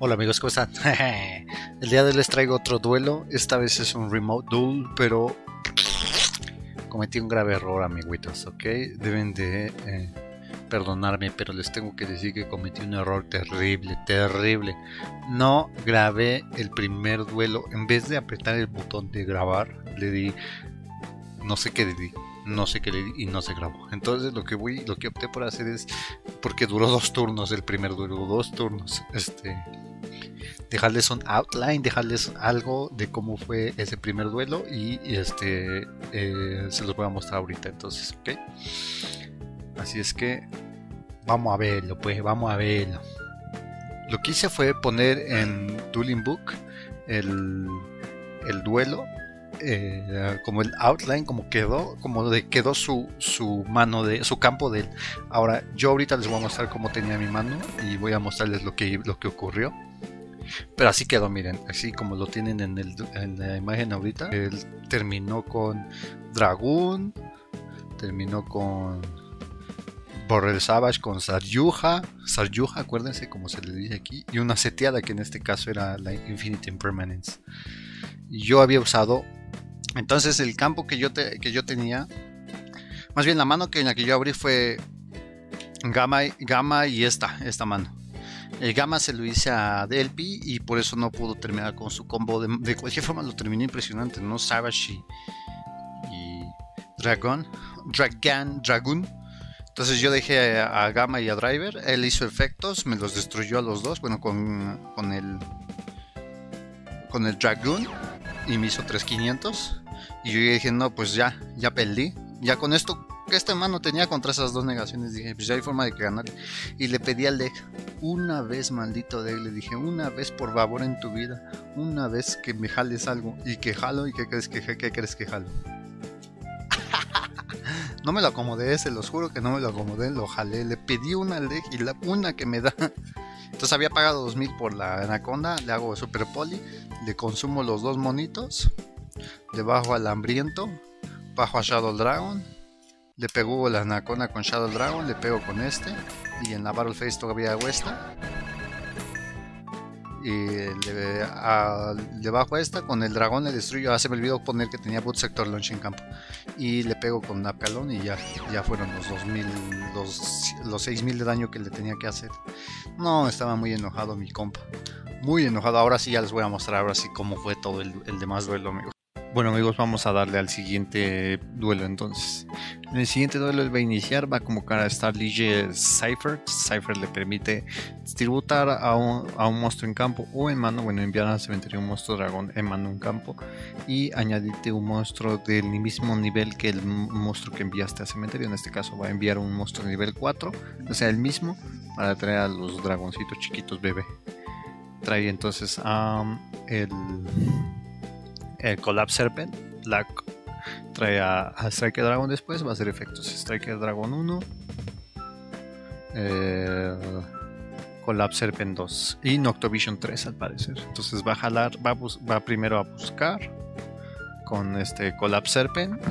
Hola amigos, ¿cómo están? El día de hoy les traigo otro duelo. Esta vez es un remote duel, pero cometí un grave error, amiguitos, ¿ok? Deben de perdonarme, pero les tengo que decir que cometí un error terrible. No grabé el primer duelo. En vez de apretar el botón de grabar, le di no sé qué le di y no se grabó. Entonces lo que opté por hacer es, porque duró dos turnos el primer duelo, dejarles un outline, dejarles algo de cómo fue ese primer duelo y se los voy a mostrar ahorita. Entonces, ok, así es que vamos a verlo, pues vamos a verlo. Lo que hice fue poner en Dueling Book el duelo, como el outline, como quedó su mano, de su campo de él. Ahora yo ahorita les voy a mostrar cómo tenía mi mano y voy a mostrarles lo que ocurrió, pero así quedó, miren, así como lo tienen en la imagen ahorita. Él terminó con Dragun, terminó con Borrel Savage, con Saryuja, acuérdense como se le dice aquí, y una seteada que en este caso era la Infinite Impermanence. Yo había usado entonces el campo que yo tenía, más bien la mano en la que yo abrí fue Gamma y esta mano. El Gamma se lo hice a LP y por eso no pudo terminar con su combo. De cualquier forma lo terminé impresionante, ¿no? Savage y Dragun. Entonces yo dejé a Gamma y a Driver. Él hizo efectos, me los destruyó a los dos, bueno, con el Dragun, y me hizo 3500. Y yo dije, no, pues ya perdí. Ya con esto que esta mano tenía contra esas dos negaciones, dije, pues ya hay forma de que ganar. Y le pedí al Leg, una vez, maldito Leg, le dije, una vez por favor en tu vida, una vez que me jales algo. Y que jalo, y que crees que jalo. No me lo acomodé, se los juro que no me lo acomodé, lo jalé. Le pedí una al Leg y una que me da. Entonces había pagado 2000 por la Anaconda, le hago super poli, le consumo los dos monitos, le bajo al hambriento, bajo a Shadow Dragon, le pego la Anaconda con Shadow Dragon, le pego con este, y en la Battle Phase todavía hago esta, y le bajo a esta, con el dragón le destruyo. Ah, se me olvidó poner que tenía Boot Sector Launch en campo, y le pego con la Pelón y ya fueron los 2000, los 6000 de daño que le tenía que hacer. No, estaba muy enojado mi compa, muy enojado. Ahora sí ya les voy a mostrar ahora sí cómo fue todo el demás duelo, amigos. Bueno amigos, vamos a darle al siguiente duelo entonces. En el siguiente duelo él va a iniciar, va a convocar a Starlige Cypher. Cypher le permite tributar a un monstruo en campo o en mano, bueno, enviar al cementerio un monstruo dragón en mano en campo y añadirte un monstruo del mismo nivel que el monstruo que enviaste al cementerio. En este caso va a enviar un monstruo de nivel 4, o sea el mismo, para traer a los dragoncitos chiquitos bebé. Trae entonces a el Collapse Serpent, trae a Striker Dragon. Después va a hacer efectos Striker Dragon 1, Collapse Serpent 2 y Noctovision 3 al parecer. Entonces va a jalar, va primero a buscar con este Collapse Serpent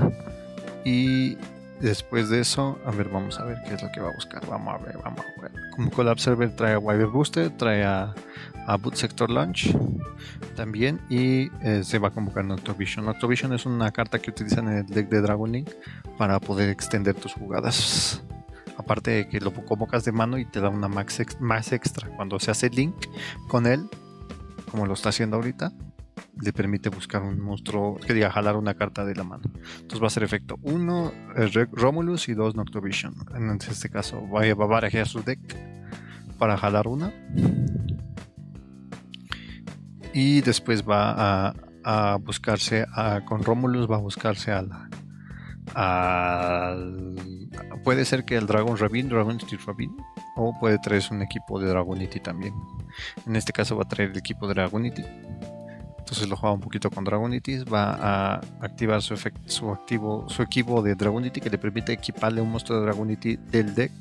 y después de eso, a ver, vamos a ver qué es lo que va a buscar. Vamos a ver. Como Collapse Serpent trae a Wire Booster, trae a Boot Sector Launch también y se va a convocar Noctovision. Noctovision es una carta que utilizan en el deck de Dragon Link para poder extender tus jugadas. Aparte de que lo convocas de mano y te da una más extra. Cuando se hace Link con él, como lo está haciendo ahorita, le permite buscar un monstruo, que diga jalar una carta de la mano. Entonces va a hacer efecto 1 Romulus y 2 Noctovision. En este caso va a barajear su deck para jalar una. Y después va a buscarse con Romulus va a buscarse puede ser que el Dragon Ravine, o puede traer un equipo de Dragunity también. En este caso va a traer el equipo de Dragunity. Entonces lo juega un poquito con Dragunity, va a activar su equipo de Dragunity, que le permite equiparle un monstruo de Dragunity del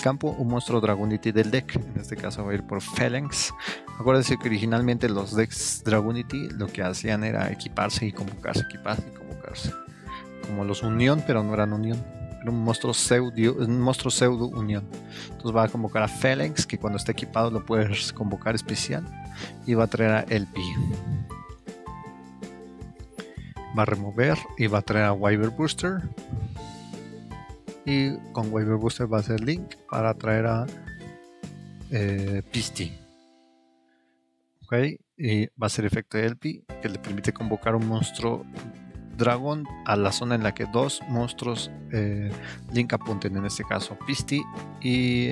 campo, un monstruo Dragunity del deck. En este caso va a ir por Phalanx. Acuérdense que originalmente los decks Dragunity lo que hacían era equiparse y convocarse, como los Unión, pero no eran Unión, era un monstruo pseudo Unión. Entonces va a convocar a Phalanx, que cuando esté equipado lo puedes convocar especial. y va a traer a LP. Va a remover y va a traer a Wyvern Booster. Y con Wyvern Booster va a hacer Link para traer a Pisty. Ok, y va a ser efecto de LP que le permite convocar un monstruo Dragon a la zona en la que dos monstruos Link apunten, en este caso Pisty y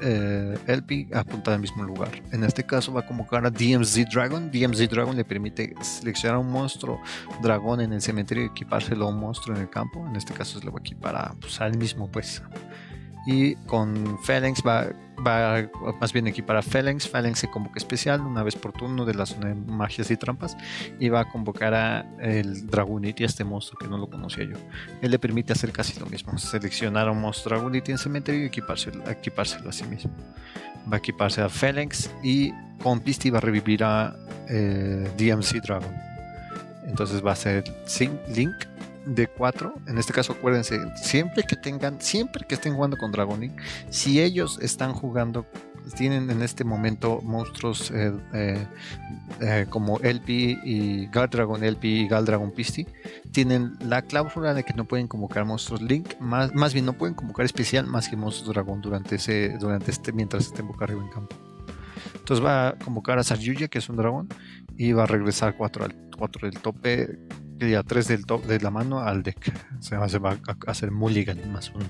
LP apuntan al mismo lugar. En este caso va a convocar a DMZ Dragon. DMZ Dragon le permite seleccionar a un monstruo dragón en el cementerio y equipárselo a un monstruo en el campo. En este caso se lo va a equipar a, pues, al mismo, pues. Y con Phalanx va más bien equipar a Phalanx. Phalanx se convoca especial una vez por turno de la zona de magias y trampas y va a convocar a el Dragunity, a este monstruo que no lo conocía yo. Él le permite hacer casi lo mismo, seleccionar a un monstruo Dragunity en cementerio y equipárselo a sí mismo. Va a equiparse a Phalanx y con Pisty va a revivir a DMZ Dragon. Entonces va a ser Link de 4, en este caso acuérdense, siempre que estén jugando con Dragon Link, si ellos están jugando, tienen en este momento monstruos como LP y Galdragon, LP y Galdragon Pisty, tienen la cláusula de que no pueden convocar monstruos Link, más bien no pueden convocar especial más que monstruos Dragon mientras estén boca arriba en campo. Entonces va a convocar a Saryuja, que es un dragón, y va a regresar 4 del tope y a 3 del top de la mano al deck. Se va a hacer mulligan más 1.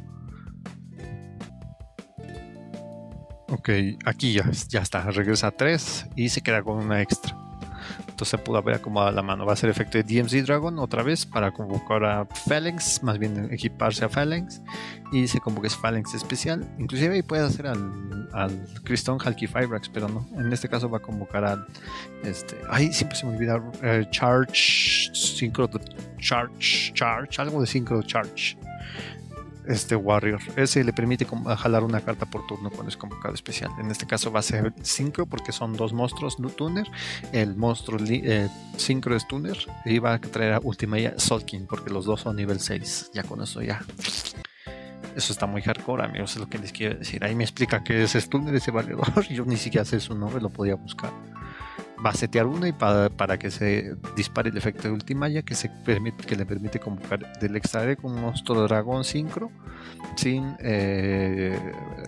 Ok, aquí ya está, regresa a 3 y se queda con una extra. Entonces pudo haber acomodado la mano. Va a ser efecto de DMZ Dragon otra vez para convocar a Phalanx, más bien equiparse a Phalanx, y se convoca Phalanx especial. Inclusive ahí puede hacer al Cristón Halkifibrax, pero no, en este caso va a convocar al ahí siempre se me olvida, Synchro Charge, este Warrior. Ese le permite jalar una carta por turno cuando es convocado especial. En este caso va a ser Synchro porque son dos monstruos Tuner. El monstruo Synchro es Tuner y va a traer a Ultimate Solkin porque los dos son nivel 6. Ya con eso ya. Eso está muy hardcore, amigos, es lo que les quiero decir. Ahí me explica qué es Tuner ese valedor. Yo ni siquiera sé su nombre, lo podía buscar. Va a setear uno y para que se dispare el efecto de Ultimaya que le permite convocar del extra deck un monstruo dragón sincro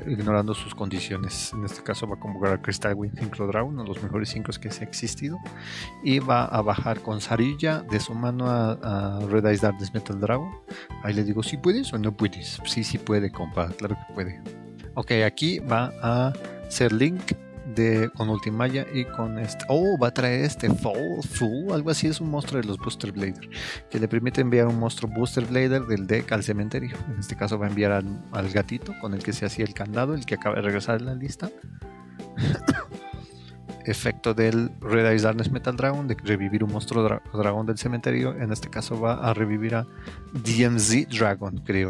ignorando sus condiciones. En este caso va a convocar a Crystal Wind Synchro Dragon, uno de los mejores sincros que se ha existido, y va a bajar con Saryuja de su mano a Red Eyes Darkness Metal Dragon. Ahí le digo, ¿sí puedes o no puedes? Sí puede, compa, claro que puede. Ok, aquí va a ser Link con Ultimaya y con este. Oh, va a traer este Fool, algo así, es un monstruo de los Buster Blader que le permite enviar un monstruo Buster Blader del deck al cementerio. En este caso va a enviar al gatito con el que se hacía el candado, el que acaba de regresar a la lista. Efecto del Red Eyes Darkness Metal Dragon de revivir un monstruo dragón del cementerio. En este caso va a revivir a DMZ Dragon, creo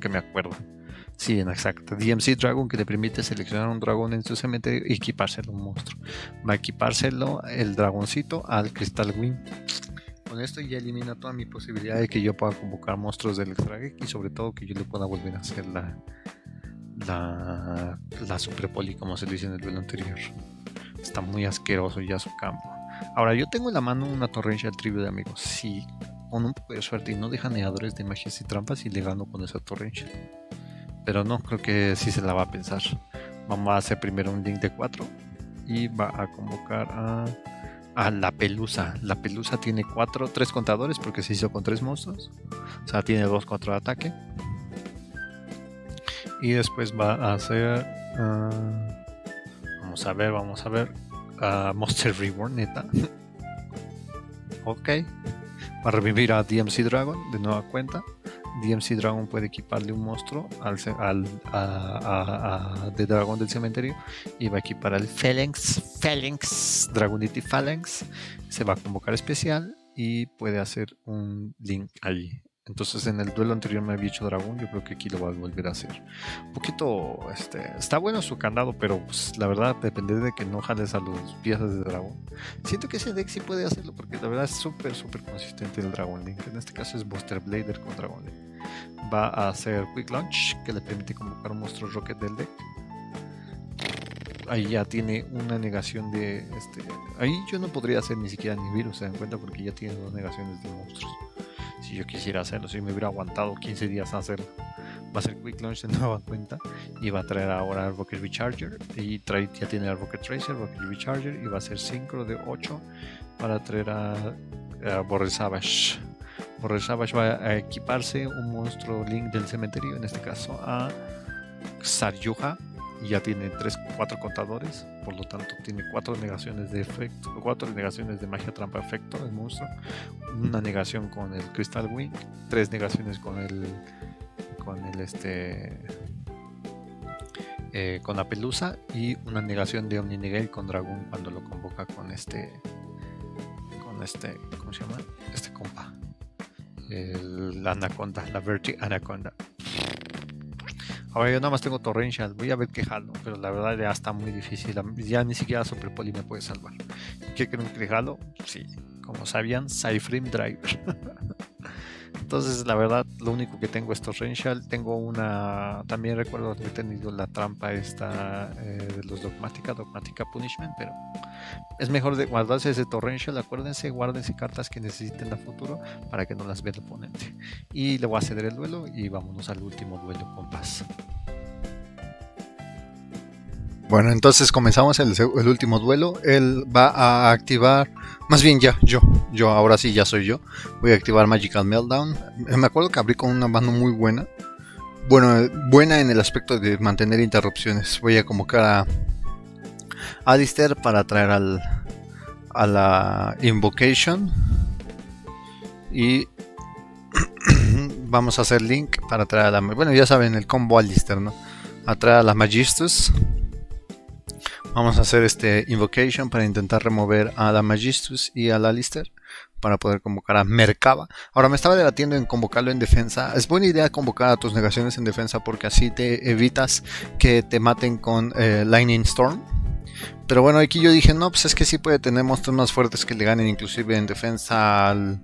que me acuerdo. Sí, exacto. DMZ Dragon que le permite seleccionar un dragón en su cementerio y equipárselo a un monstruo. Va a equipárselo el dragoncito al Crystal Wing. Con esto ya elimina toda mi posibilidad de que yo pueda convocar monstruos del extra deck y sobre todo que yo le pueda volver a hacer la Super Poli, como se lo hizo en el duelo anterior. Está muy asqueroso ya su campo. Ahora yo tengo en la mano una Torrential Tribute, amigos. Si con un poco de suerte y no dejan negadores de magias y trampas, y le gano con esa Torrential. Pero no, creo que sí se la va a pensar. Vamos a hacer primero un Link de 4 y va a convocar a la Pelusa. La Pelusa tiene 3 contadores porque se hizo con 3 monstruos. O sea, tiene 2-4 de ataque. Y después va a hacer... vamos a ver. Monster Reborn, neta. Ok. Va a revivir a DMZ Dragon de nueva cuenta. DMZ Dragon puede equiparle un monstruo de dragón del cementerio y va a equipar al Phalanx, Dragunity Phalanx. Se va a convocar especial y puede hacer un Link allí. Entonces en el duelo anterior me había hecho dragón, yo creo que aquí lo va a volver a hacer. Un poquito, está bueno su candado, pero pues, la verdad depende de que no jales a los piezas de dragón. Siento que ese deck sí puede hacerlo porque la verdad es súper consistente el Dragon Link. En este caso es Buster Blader con Dragon Link. Va a hacer Quick Launch que le permite convocar un monstruo Rocket del deck. ahí ya tiene una negación de este. Ahí yo no podría hacer ni siquiera ni virus, se dan cuenta, porque ya tiene dos negaciones de monstruos. Si yo quisiera hacerlo, si me hubiera aguantado 15 días a hacerlo. Va a ser Quick Launch de nueva cuenta y va a traer ahora el Rokket Recharger, y trae, ya tiene el Rokket Tracer, Rokket Recharger, y va a ser sincro de 8 para traer a Borrel Savage. Borrel Savage va a equiparse un monstruo Link del cementerio, en este caso a Saryuja, y ya tiene 4 contadores, por lo tanto tiene 4 negaciones de efecto, 4 negaciones de magia trampa efecto el monstruo, una negación con el Crystal Wing, 3 negaciones con la pelusa, y una negación de Omni Negate con Dragun cuando lo convoca con este ¿cómo se llama? Este compa, la Anaconda, la Verti Anaconda. Ahora yo nada más tengo Torrential, voy a ver qué jalo, pero la verdad ya está muy difícil, ya ni siquiera Super Poli me puede salvar. ¿Qué creen que jalo? Sí, como sabían, Cypher Driver. Entonces la verdad lo único que tengo es Torrential, tengo una, también recuerdo que he tenido la trampa esta de los Dogmatica Punishment, pero es mejor de guardarse ese Torrential, acuérdense, guárdense cartas que necesiten a futuro para que no las vea el oponente. Y le voy a ceder el duelo y vámonos al último duelo, compas. Bueno, entonces comenzamos el último duelo. Él va a activar, más bien ya, yo ahora sí ya soy yo. Voy a activar Magical Meltdown. Me acuerdo que abrí con una mano muy buena. Bueno, buena en el aspecto de mantener interrupciones. Voy a convocar a Aleister para traer a la Invocation. Y vamos a hacer Link para traer a la... Bueno, ya saben, el combo Aleister, ¿no? A traer a la Magistus. Vamos a hacer este Invocation para intentar remover a la Magistus y a la Aleister para poder convocar a Merkaba. Ahora me estaba debatiendo en convocarlo en defensa. Es buena idea convocar a tus negaciones en defensa porque así te evitas que te maten con Lightning Storm. Pero bueno, aquí yo dije, no, pues es que sí puede tener monstruos más fuertes que le ganen inclusive en defensa al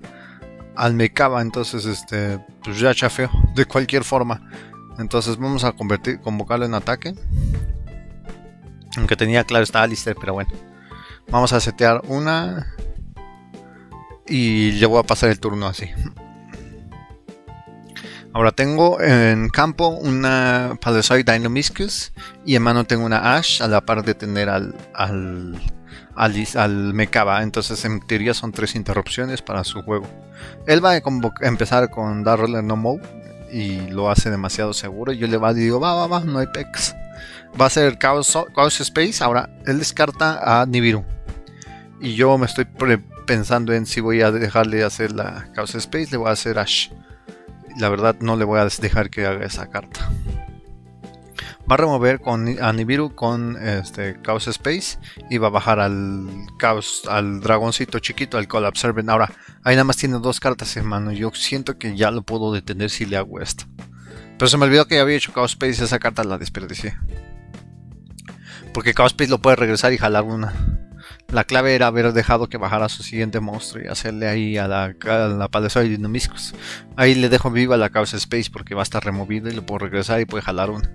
Merkaba. Entonces pues ya chafeo de cualquier forma. Entonces vamos a convocarlo en ataque. Aunque tenía claro está Aleister, pero bueno. Vamos a setear una. Y yo voy a pasar el turno así. Ahora tengo en campo una Paleozoic Deinonymiscus. Y en mano tengo una Ash a la par de tener al Merkaba. Entonces en teoría son 3 interrupciones para su juego. Él va a empezar con Darroller No Mow. Y lo hace demasiado seguro. Yo le digo, va, no hay pex. Va a ser Chaos Space. Ahora él descarta a Nibiru. Y yo me estoy pensando en si voy a dejarle hacer la Chaos Space. Le voy a hacer Ash. La verdad no le voy a dejar que haga esa carta. Va a remover a Nibiru con Chaos Space. Y va a bajar al dragoncito chiquito, al Collapse Serpent. Ahora, ahí nada más tiene 2 cartas en mano. Yo siento que ya lo puedo detener si le hago esto. Pero se me olvidó que había hecho Chaos Space, esa carta la desperdicié. Porque Chaos Space lo puede regresar y jalar una. La clave era haber dejado que bajara su siguiente monstruo y hacerle ahí a la Palazuela de Deinonymiscus. Ahí le dejo viva la Chaos Space porque va a estar removida y lo puedo regresar y puede jalar una.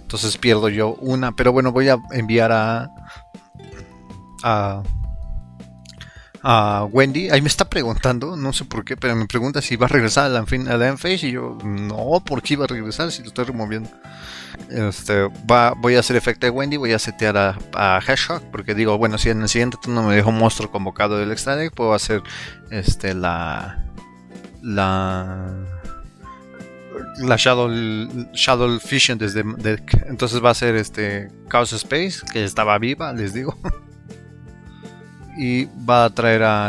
Entonces pierdo yo una. Pero bueno, voy a enviar a Wendi. Ahí me está preguntando, no sé por qué, pero me pregunta si va a regresar a la Enphase y yo, no, ¿por qué iba a regresar si lo estoy removiendo? Voy a hacer efecto de Wendi, voy a setear a Hedgehog, porque digo, bueno, si en el siguiente turno me dejo un monstruo convocado del extra deck, puedo hacer la Shadow Fission desde deck. Entonces va a ser Chaos Space, que estaba viva, les digo. Y va a traer a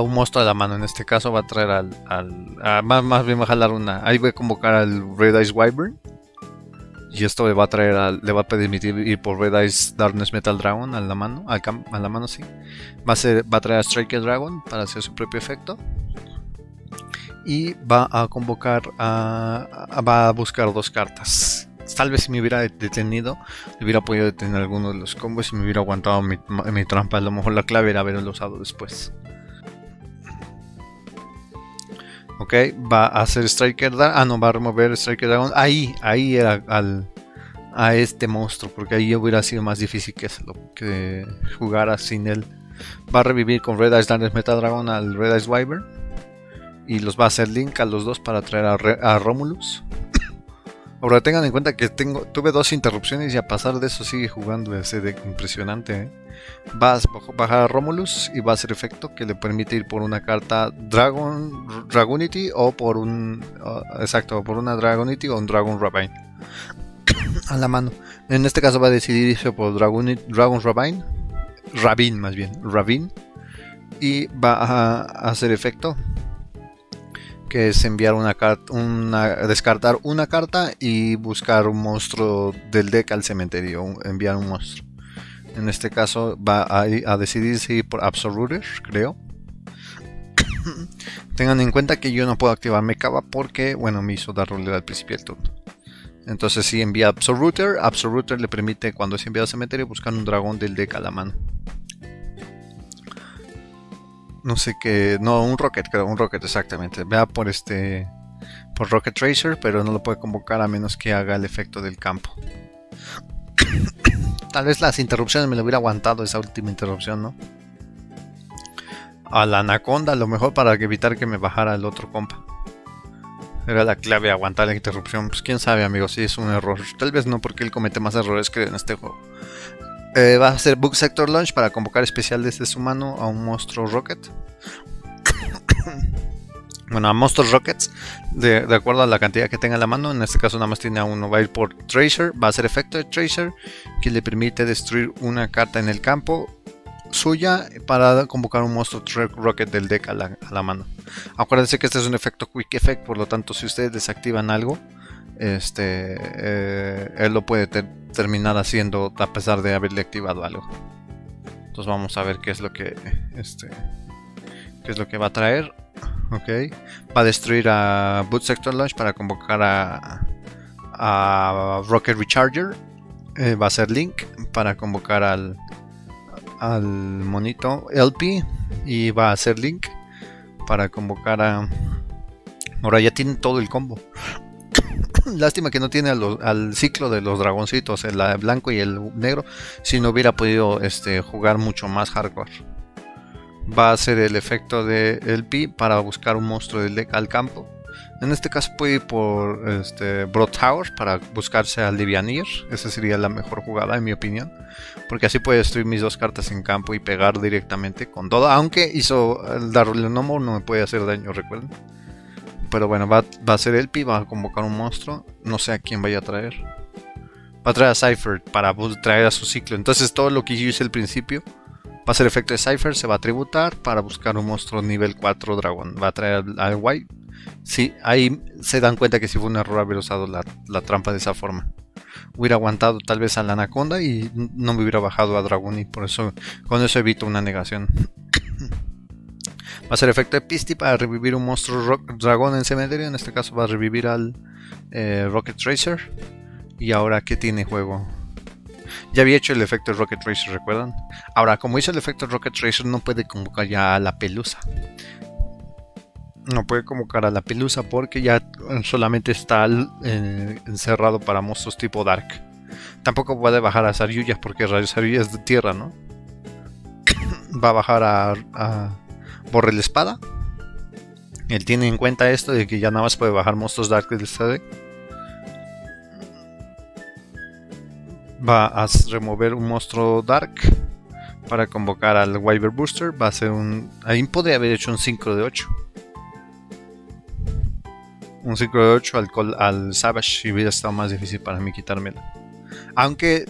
un monstruo de la mano. En este caso va a traer más bien va a jalar una. Ahí voy a convocar al Red Eyes Wyvern. Y esto le va a traer le va a permitir ir por Red Eyes Darkness Metal Dragon a la mano. A la mano sí. Va a traer a Striker Dragon para hacer su propio efecto. Y va a convocar va a buscar 2 cartas. Tal vez si me hubiera detenido, hubiera podido detener alguno de los combos y me hubiera aguantado mi trampa. A lo mejor la clave era haberlo usado después. Ok, va a hacer Striker Dragon. Ah, no, va a remover Striker Dragon. Ahí era a este monstruo, porque ahí hubiera sido más difícil que se lo que jugara sin él. Va a revivir con Red Eyes Darkness Metal Dragon al Red Eyes Wyvern y los va a hacer link a los dos para traer a Romulus. Ahora tengan en cuenta que tuve dos interrupciones y a pasar de eso sigue jugando ese deck impresionante, ¿eh? Va a bajar a Romulus y va a hacer efecto que le permite ir por una carta Dragunity o por un... exacto, por una Dragunity o un Dragon Ravine a la mano. En este caso va a decidir irse por Dragon Ravine, Ravine, y va a hacer efecto que es enviar una carta, descartar una carta y buscar un monstruo del deck al cementerio, enviar un monstruo. En este caso va a decidirse ir por Absoluter, creo. Tengan en cuenta que yo no puedo activar Mecaba porque, bueno, me hizo dar rolera al principio del turno. Entonces si envía Absoluter, Absoluter le permite cuando es enviado al cementerio buscar un dragón del deck a la mano. No sé qué, no, un Rokket, creo, un Rokket exactamente. Vea por por Rokket Tracer, pero no lo puede convocar a menos que haga el efecto del campo. Tal vez las interrupciones me lo hubiera aguantado esa última interrupción, ¿no? A la Anaconda, a lo mejor para evitar que me bajara el otro compa. Era la clave, aguantar la interrupción. Pues quién sabe, amigos, si es un error. Tal vez no, porque él comete más errores que en este juego. Va a hacer Boot Sector Launch para convocar especial desde su mano a un monstruo Rokket. Bueno, a monstruos Rockets, de acuerdo a la cantidad que tenga en la mano. En este caso nada más tiene a uno. Va a ir por Tracer, va a hacer efecto de Tracer que le permite destruir una carta en el campo suya para convocar un monstruo Rokket del deck a la mano. Acuérdense que este es un efecto Quick Effect, por lo tanto si ustedes desactivan algo, él lo puede terminar haciendo a pesar de haberle activado algo. Entonces vamos a ver qué es lo que va a traer. Ok, va a destruir a Boot Sector Launch para convocar a Rokket Recharger. Va a hacer Link para convocar al monito LP y va a hacer Link para convocar a... Ahora ya tienen todo el combo. Lástima que no tiene al ciclo de los dragoncitos, el blanco y el negro. Si no hubiera podido jugar mucho más hardcore. Va a hacer el efecto de LP para buscar un monstruo del deck al campo. En este caso puede ir por Broad Tower para buscarse al Devianir. Esa sería la mejor jugada en mi opinión, porque así puede destruir mis dos cartas en campo y pegar directamente con todo. Aunque hizo el Darulenomo, no me puede hacer daño, recuerden. Pero bueno, va a ser LP, va a convocar un monstruo. No sé a quién vaya a traer. Va a traer a Cypher para traer a su ciclo. Entonces todo lo que yo hice al principio va a ser efecto de Cypher, se va a tributar para buscar un monstruo nivel 4 dragón. Va a traer al White. Sí, ahí se dan cuenta que si fue un error haber usado la trampa de esa forma. Hubiera aguantado tal vez a la Anaconda y no me hubiera bajado a Dragon y por eso con eso evito una negación. Va a ser efecto de Pisty para revivir un monstruo dragón en cementerio. En este caso va a revivir al Rokket Tracer. Y ahora, ¿qué tiene juego? Ya había hecho el efecto de Rokket Tracer, ¿recuerdan? Ahora, como hizo el efecto de Rokket Tracer, no puede convocar ya a la pelusa. No puede convocar a la pelusa porque ya solamente está encerrado para monstruos tipo Dark. Tampoco puede bajar a Saryuja porque Saryuja es de tierra, ¿no? Va a bajar a Borrel Espada. Él tiene en cuenta esto de que ya nada más puede bajar monstruos Dark del CD. Va a remover un monstruo Dark para convocar al Wyvern Booster. Va a hacer un... Ahí podría haber hecho un 5 de 8. Un 5 de 8 al Savage y hubiera estado más difícil para mí quitármelo. Aunque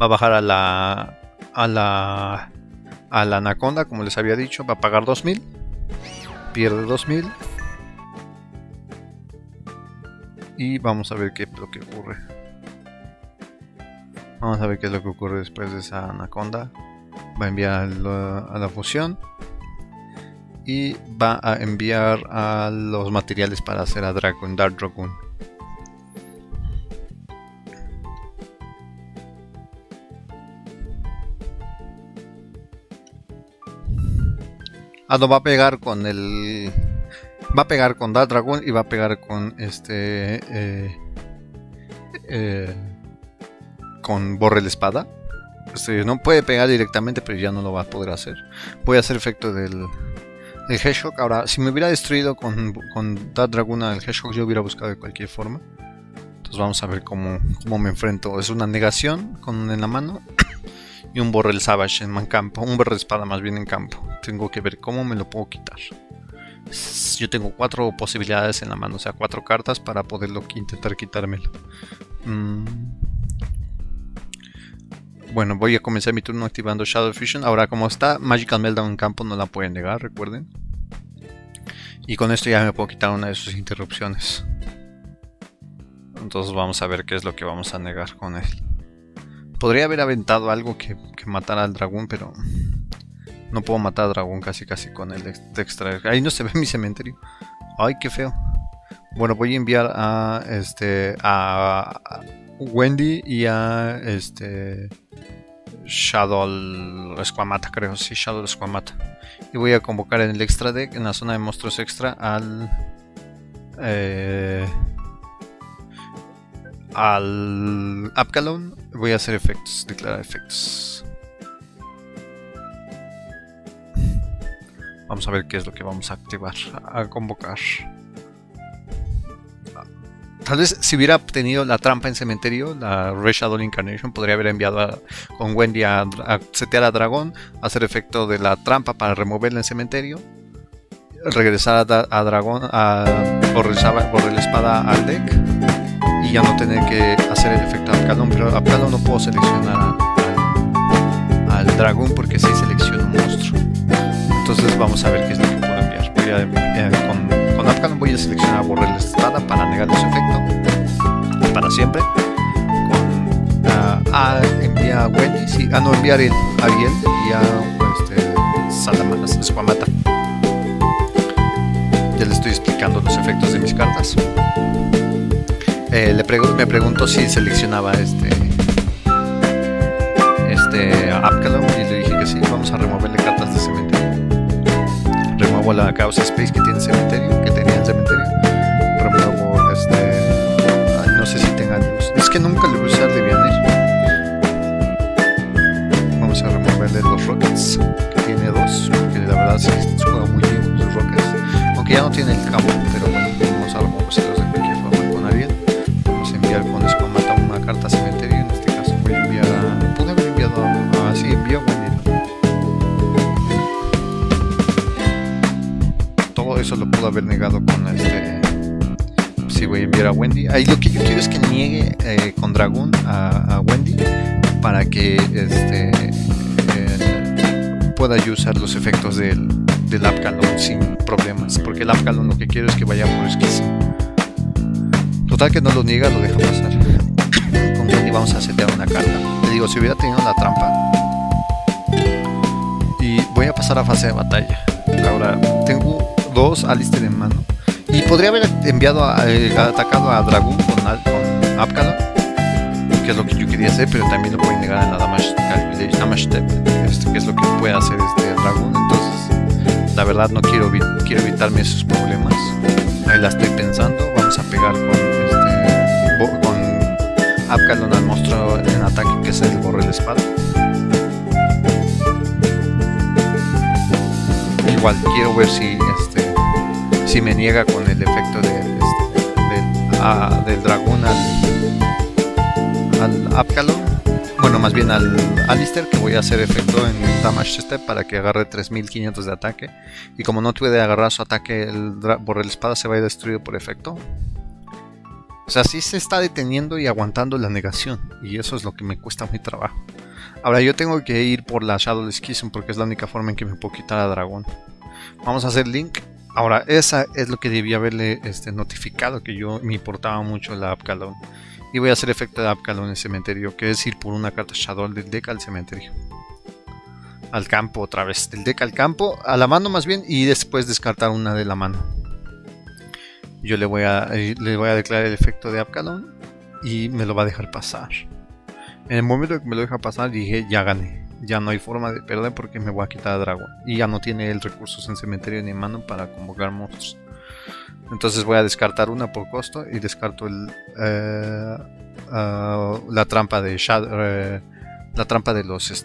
va a bajar a la Anaconda, como les había dicho. Va a pagar 2000. Pierde 2000. Y vamos a ver qué es lo que ocurre. Vamos a ver qué es lo que ocurre después de esa Anaconda. Va a enviar a la fusión. Y va a enviar a los materiales para hacer a Dragon, Dark Dragoon. Ah, no, va a pegar con el Va a pegar con Dark Dragoon y va a pegar con con Borrel Espada. No puede pegar directamente, pero ya no lo va a poder hacer. Voy a hacer efecto del Hedgehog. Ahora, si me hubiera destruido con Dark Dragoon al Hedgehog, yo hubiera buscado de cualquier forma. Entonces vamos a ver cómo me enfrento. Es una negación en la mano y un Borrel Savage en campo. Un Borrel Espada más bien en campo. Tengo que ver cómo me lo puedo quitar. Yo tengo 4 posibilidades en la mano, o sea, 4 cartas para poderlo intentar quitármelo. Bueno, voy a comenzar mi turno activando Shadow Fusion. Ahora, como está Magical Meltdown en campo, no la pueden negar, recuerden. Y con esto ya me puedo quitar una de sus interrupciones. Entonces vamos a ver qué es lo que vamos a negar con él. Podría haber aventado algo que matara al dragón, pero no puedo matar al dragón casi con el de extraer. Ahí no se ve mi cementerio. Ay, qué feo. Bueno, voy a enviar a Wendi y a Shadow Squamata, creo. Sí, Shadow Squamata. Y voy a convocar en el extra deck, en la zona de monstruos extra, al Apcalon. Voy a hacer efectos, declarar efectos. Vamos a ver qué es lo que vamos a activar, a convocar. Tal vez si hubiera obtenido la trampa en cementerio, la Red Shadow Incarnation, podría haber enviado con Wendi a setear a Dragon, hacer efecto de la trampa para removerla en cementerio, regresar a Dragon, a Borrel Espada al deck y ya no tener que hacer el efecto de Apcalon. Pero Apcalon no puedo seleccionar al Dragon porque sí selecciono un monstruo. Entonces vamos a ver qué es lo que puedo enviar. Voy a con Apcalon voy a seleccionar a Borrel Espada para negarle su efecto para siempre. Con envía a Wendy, sí, no, envía a Ariel y a Salamanas Esquamata. Ya le estoy explicando los efectos de mis cartas. Me pregunto si seleccionaba Apcalon y le dije que sí. Vamos a removerle cartas de cementerio. Remuevo la Chaos Space que tenía en cementerio. Remuevo Ay, no sé si tenga luz. Es que nunca le voy a usar de bien. Vamos a removerle los Rockets, que tiene 2. Que la verdad sí juega muy bien los Rockets. Aunque ya no tiene el cabo, pero bueno, vamos a removerlos de cualquier forma con Ariel. Vamos a enviar con Escomata una carta a cementerio. En este caso voy a enviar a. Pude haber enviado a. Sí, envío a eso lo puedo haber negado con si voy a enviar a Wendi. Ahí lo que yo quiero es que niegue con Dragun a Wendi para que pueda yo usar los efectos del Apcalon sin problemas, porque el Apcalon lo que quiero es que vaya por esquizo. Total que no lo niega, lo deja pasar. Con Wendi vamos a setear una carta. Le digo, si hubiera tenido la trampa, y voy a pasar a fase de batalla. Ahora tengo 2 Aleister en mano y podría haber atacado a Dragun con Apcalon, que es lo que yo quería hacer, pero también lo puede negar en la Damage Step, que es lo que puede hacer Dragun. Entonces la verdad no quiero evitarme esos problemas. Ahí la estoy pensando. Vamos a pegar con Apcalon al monstruo en ataque, que es el Borrel Espada. Igual quiero ver si me niega con el efecto del dragón al Apcalon, bueno, más bien al Aleister, que voy a hacer efecto en el Damage Step para que agarre 3500 de ataque. Y como no puede agarrar su ataque, el Borrel Espada se va a ir destruido por efecto. O sea, sí se está deteniendo y aguantando la negación, y eso es lo que me cuesta mi trabajo. Ahora yo tengo que ir por la Shadow Schism porque es la única forma en que me puedo quitar a Dragon. Vamos a hacer Link. Ahora, esa es lo que debía haberle notificado, que yo me importaba mucho la Apcalon. Y voy a hacer efecto de Apcalon en el cementerio, que es ir por una carta Shadow del deck al cementerio. Al campo otra vez, del deck al campo, a la mano más bien, y después descartar una de la mano. Yo le voy a declarar el efecto de Apcalon y me lo va a dejar pasar. En el momento que me lo deja pasar dije, ya gané. Ya no hay forma de perder porque me voy a quitar a Dragon. Y ya no tiene el recursos en cementerio ni en mano para convocar monstruos. Entonces voy a descartar una por costo y descarto la trampa de Shadow, la trampa de los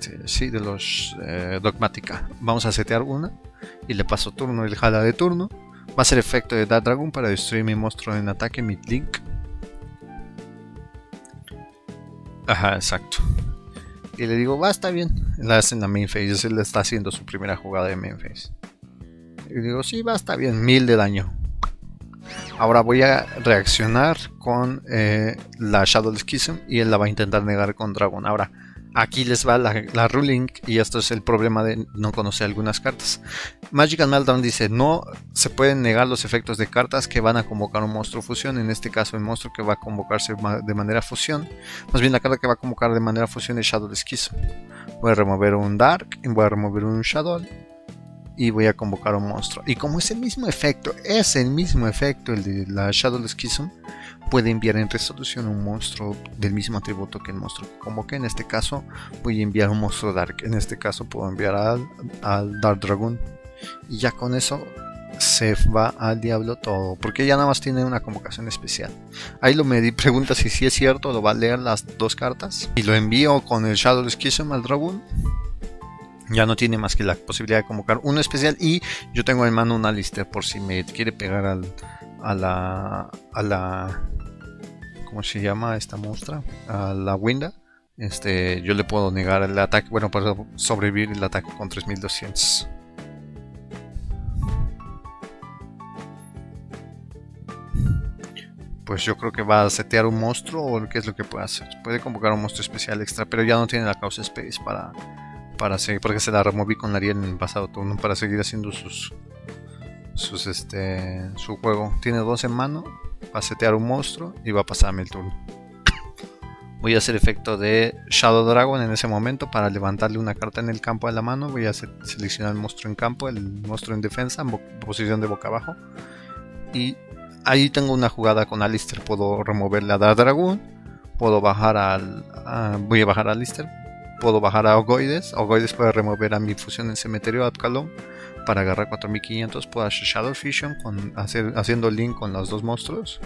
Dogmática. Vamos a setear una y le paso turno, el jala de turno. Va a ser efecto de Dark Dragon para destruir mi monstruo en ataque, mi Link. Ajá, exacto. Y le digo, va, está bien. La hace en la main phase, él está haciendo su primera jugada de main phase. Y le digo, sí, va, está bien, 1000 de daño. Ahora voy a reaccionar con la Shadow Schism y él la va a intentar negar con Dragon. Ahora, aquí les va la ruling, y esto es el problema de no conocer algunas cartas. Magical Meltdown dice, no se pueden negar los efectos de cartas que van a convocar un monstruo fusión. En este caso el monstruo que va a convocarse de manera fusión, más bien la carta que va a convocar de manera fusión es Shadow Schism. Voy a remover un Dark, voy a remover un Shadow y voy a convocar un monstruo. Y como es el mismo efecto el de la Shadow Schism, puede enviar en resolución un monstruo del mismo atributo que el monstruo que convoqué. En este caso voy a enviar un monstruo Dark. En este caso puedo enviar al Dark Dragoon. Y ya con eso se va al diablo todo, porque ya nada más tiene una convocación especial. Ahí lo medí, pregunta si es cierto, lo va a leer las dos cartas. Y lo envío con el Shadow Schism al Dragoon. Ya no tiene más que la posibilidad de convocar uno especial. Y yo tengo en mano una lista por si me quiere pegar a la ¿cómo se llama esta monstrua? A la Wendi. Yo le puedo negar el ataque, bueno, para sobrevivir el ataque con 3200. Pues yo creo que va a setear un monstruo, o qué es lo que puede hacer. Puede convocar un monstruo especial extra, pero ya no tiene la Chaos Space para seguir, porque se la removí con Ariel en el pasado turno para seguir haciendo su juego. Tiene dos en mano, va a setear un monstruo y va a pasarme el turno. Voy a hacer efecto de Shadow Dragon en ese momento para levantarle una carta en el campo de la mano. Voy a seleccionar el monstruo en campo, el monstruo en defensa, en posición de boca abajo. Y ahí tengo una jugada con Aleister, puedo removerle a Dark Dragoon, puedo bajar voy a bajar a Aleister. Puedo bajar a Ogoides. Ogoides puede remover a mi fusión en cementerio Atkalon para agarrar 4500. Puedo hacer Shadow Fission haciendo link con los dos monstruos,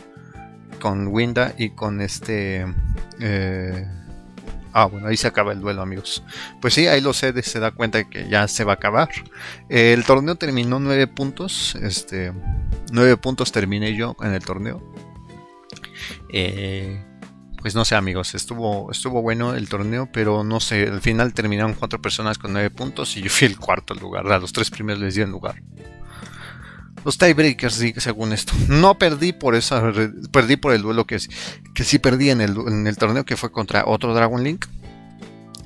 con Wendi y con bueno, ahí se acaba el duelo, amigos. Pues sí, ahí lo sé, se da cuenta de que ya se va a acabar. El torneo terminó 9 puntos. 9 puntos terminé yo en el torneo. Pues no sé, amigos, estuvo bueno el torneo, pero no sé, al final terminaron 4 personas con 9 puntos y yo fui el cuarto lugar, a los 3 primeros les di el lugar. Los tiebreakers, sí, según esto. No perdí por esa, perdí por el duelo que sí perdí en el torneo, que fue contra otro Dragon Link,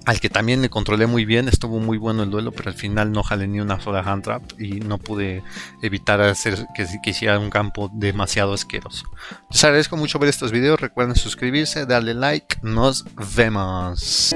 al que también le controlé muy bien. Estuvo muy bueno el duelo, pero al final no jalé ni una sola hand trap y no pude evitar hacer que hiciera un campo demasiado asqueroso. Les agradezco mucho ver estos videos, recuerden suscribirse, darle like, nos vemos.